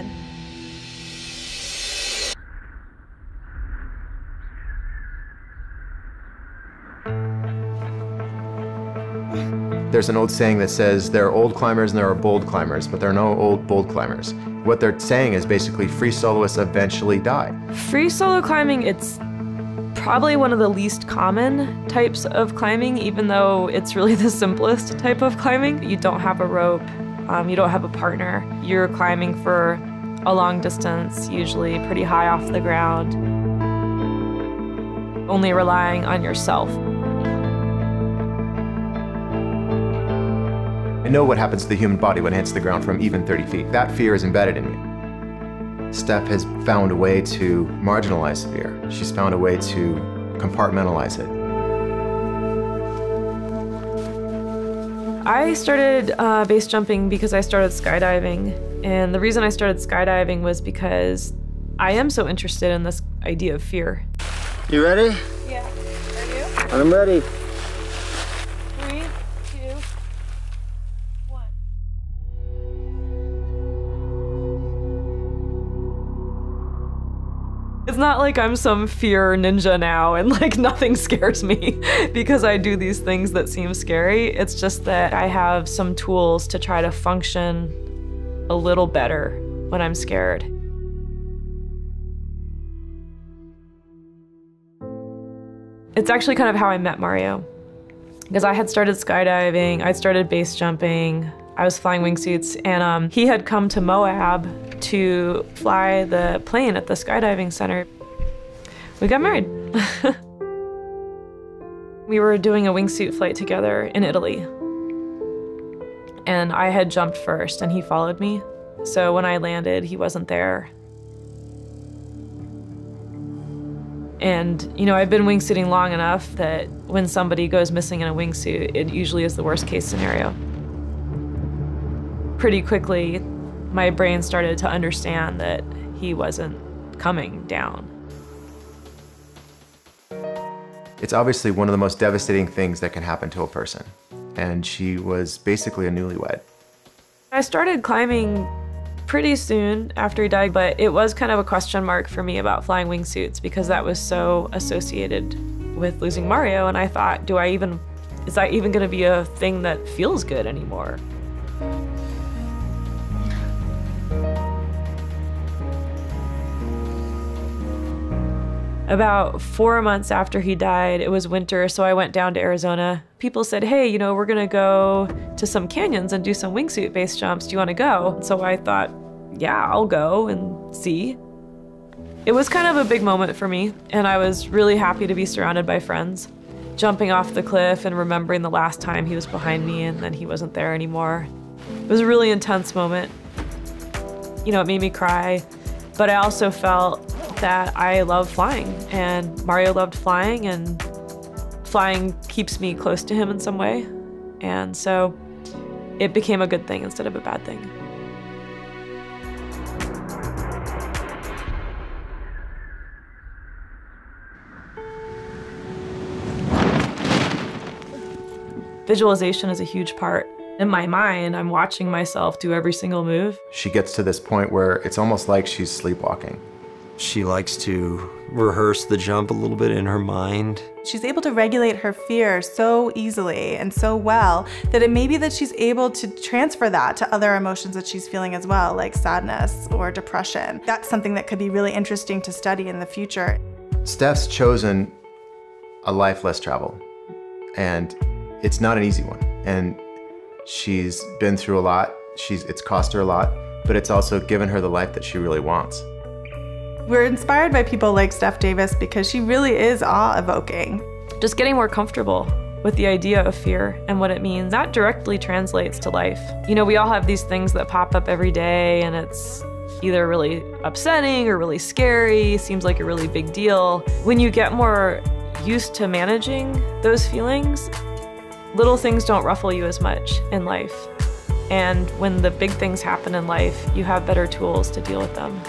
one. There's an old saying that says there are old climbers and there are bold climbers, but there are no old bold climbers. What they're saying is basically free soloists eventually die. Free solo climbing, it's probably one of the least common types of climbing, even though it's really the simplest type of climbing. You don't have a rope, you don't have a partner. You're climbing for a long distance, usually pretty high off the ground, only relying on yourself. I know what happens to the human body when it hits the ground from even 30 feet. That fear is embedded in me. Steph has found a way to marginalize fear. She's found a way to compartmentalize it. I started base jumping because I started skydiving. And the reason I started skydiving was because I am so interested in this idea of fear. You ready? Yeah. Are you? I'm ready. It's not like I'm some fear ninja now and like nothing scares me because I do these things that seem scary. It's just that I have some tools to try to function a little better when I'm scared. It's actually kind of how I met Mario, because I had started skydiving, I'd started base jumping, I was flying wingsuits, and he had come to Moab to fly the plane at the skydiving center. We got married. We were doing a wingsuit flight together in Italy. And I had jumped first, and he followed me. So when I landed, he wasn't there. And, you know, I've been wingsuiting long enough that when somebody goes missing in a wingsuit, it usually is the worst case scenario. Pretty quickly, my brain started to understand that he wasn't coming down. It's obviously one of the most devastating things that can happen to a person. And she was basically a newlywed. I started climbing pretty soon after he died, but it was kind of a question mark for me about flying wingsuits because that was so associated with losing Mario. And I thought, is that even gonna be a thing that feels good anymore? About 4 months after he died, it was winter, so I went down to Arizona. People said, hey, you know, we're gonna go to some canyons and do some wingsuit base jumps. Do you wanna go? So I thought, yeah, I'll go and see. It was kind of a big moment for me, and I was really happy to be surrounded by friends. Jumping off the cliff and remembering the last time he was behind me and then he wasn't there anymore. It was a really intense moment. You know, it made me cry, but I also felt that I love flying, and Mario loved flying, and flying keeps me close to him in some way. And so it became a good thing instead of a bad thing. Visualization is a huge part. In my mind, I'm watching myself do every single move. She gets to this point where it's almost like she's sleepwalking. She likes to rehearse the jump a little bit in her mind. She's able to regulate her fear so easily and so well that it may be that she's able to transfer that to other emotions that she's feeling as well, like sadness or depression. That's something that could be really interesting to study in the future. Steph's chosen a life less traveled, and it's not an easy one. And she's been through a lot. It's cost her a lot, but it's also given her the life that she really wants. We're inspired by people like Steph Davis because she really is awe-evoking. Just getting more comfortable with the idea of fear and what it means, that directly translates to life. You know, we all have these things that pop up every day and it's either really upsetting or really scary, seems like a really big deal. When you get more used to managing those feelings, little things don't ruffle you as much in life. And when the big things happen in life, you have better tools to deal with them.